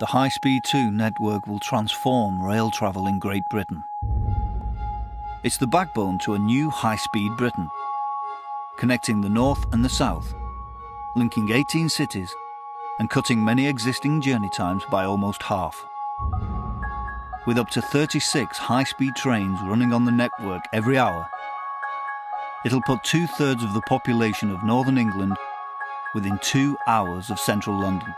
the High-Speed 2 network will transform rail travel in Great Britain. It's the backbone to a new high-speed Britain, connecting the north and the south, linking 18 cities and cutting many existing journey times by almost half. With up to 36 high-speed trains running on the network every hour, it'll put two-thirds of the population of northern England within 2 hours of central London.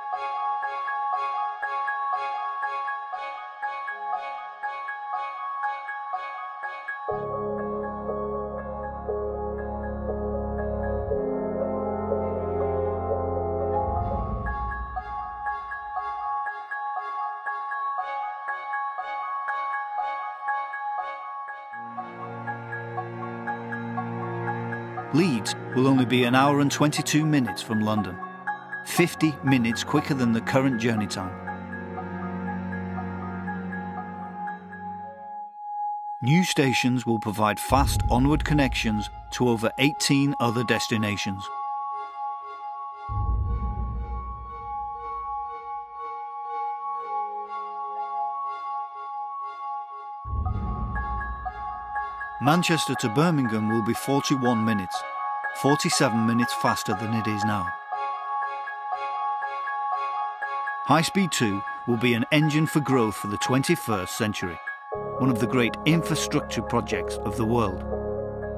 Leeds will only be an hour and 22 minutes from London, 50 minutes quicker than the current journey time. New stations will provide fast onward connections to over 18 other destinations. Manchester to Birmingham will be 41 minutes, 47 minutes faster than it is now. High-Speed 2 will be an engine for growth for the 21st century, one of the great infrastructure projects of the world,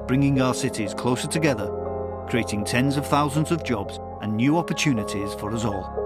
bringing our cities closer together, creating tens of thousands of jobs and new opportunities for us all.